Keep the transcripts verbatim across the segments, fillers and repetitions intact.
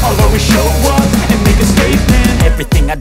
I'll always show up and make a statement. Everything I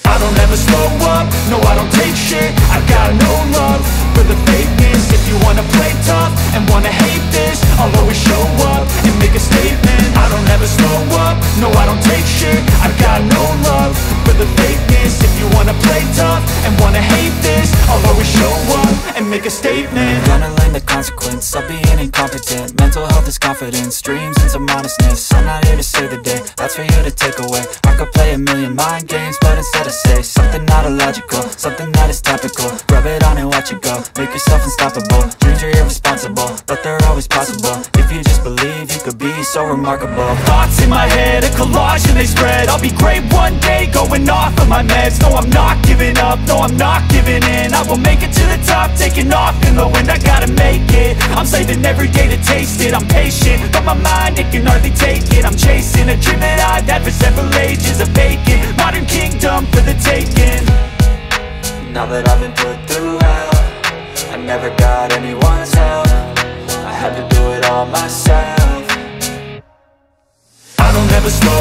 I don't ever slow up, no I don't take shit. I got no love for the fakeness. If you wanna play tough and wanna hate this, I'll always show up and make a statement. I don't ever slow up, no I don't take shit. I got no love for the fakeness. If you wanna play tough and wanna hate this, I'll always show up and make a statement. The consequence of being incompetent. Mental health is confidence, dreams and some modestness. I'm not here to save the day, that's for you to take away. I could play a million mind games, but instead I say something not illogical, something that is topical. Rub it on and watch it go, make yourself unstoppable. Dreams are irresponsible, but they're always possible. If you just believe, you could be so remarkable. Thoughts in my head, a collage and they spread. I'll be great one day, going off of my meds. No, I'm not giving up, no, I'm not giving in. I will make it to the top, taking off in the wind. I gotta make it, I'm saving every day to taste it. I'm patient, but my mind, it can hardly take it. I'm chasing a dream that I've had for several ages, a vacant modern kingdom for the taking. Now that I've been put through hell, I never got anyone's help. I had to do it all myself. I don't ever slow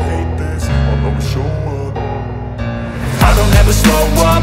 hate this, I'll always show up. I don't ever slow up,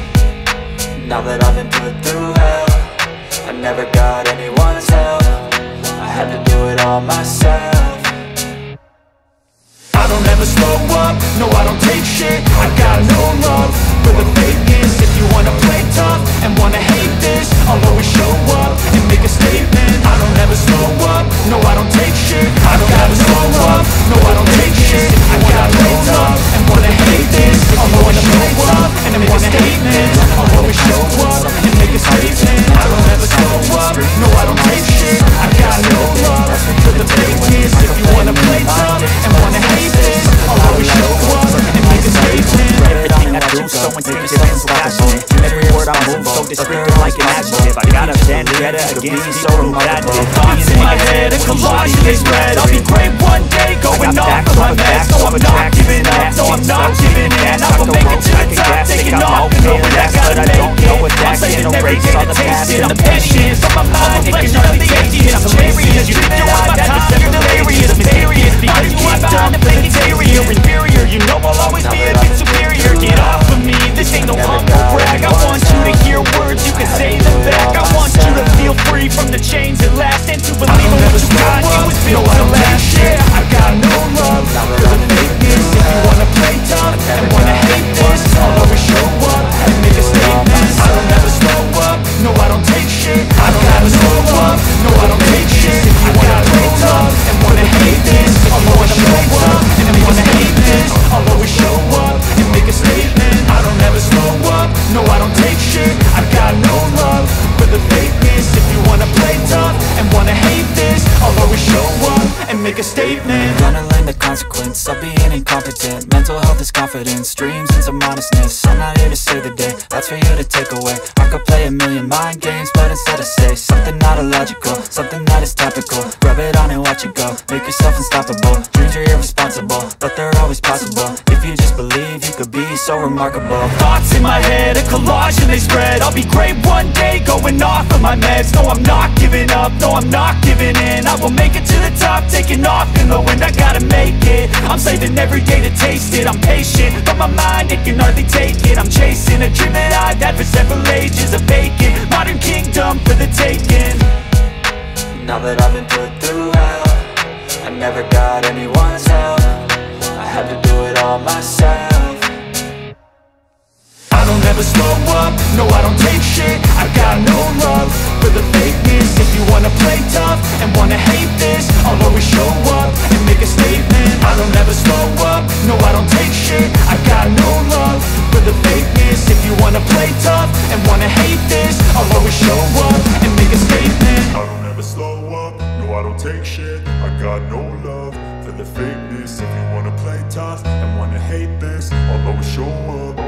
Now that I've been put through hell, I never got anyone's help. I had to do it all myself. I don't ever slow up, no I don't take shit. I got no love for the fakeness. If you wanna play tough and wanna hate this, I'll always show up and make a statement. I don't ever slow up, no I don't take shit. I don't ever slow up, no I don't take shit. If you wanna play tough and wanna hate this, I'll always show up and make a statement. I'll always show up and make a statement. I don't ever slow up, no I don't take shit. I got no love for the fakeness. If you wanna play tough and wanna hate this, I'll always show up and make a statement. Everything I do, so instinctive and so passionate. Every word I move, so descriptive like an adjective. I got a vendetta against these people who patented. Thoughts in my head, a collage and they spread. I'll be great one day, going off of my meds. No, I'm not and incompetent. Mental health is confidence, dreams and some modestness. I'm not here to save the day, that's for you to take away. I could play a million mind games, but instead I say something not illogical, something that is topical. Rub it on and watch it go, make yourself unstoppable. Dreams are irresponsible, but they're always possible. If you just believe, you could be so remarkable. Thoughts in my head, a collage and they spread. I'll be great one day, going off of my meds. No, I'm not giving up, no, I'm not giving in. I will make it to the top, taking off in the wind. I gotta make it, I'm saving every day to taste it. I'm patient, but my mind, it can hardly take it. I'm chasing a dream that I've had for several ages, a vacant modern kingdom for the taking. Now that I've been put through hell, I never got anyone's help, I had to do it all myself. I don't ever slow up, no I don't take shit. I've got no love for the fakeness. If you wanna play tough and wanna hate this, I'll always show up and make a statement. I don't ever slow up, no I don't take shit. I've got no love for the fakeness. If you wanna play tough and wanna hate this, I'll always show up and make a statement. I don't ever slow up, no I don't take shit. I've got no love for the fakeness. If you wanna play tough and wanna hate this, I'll always show up.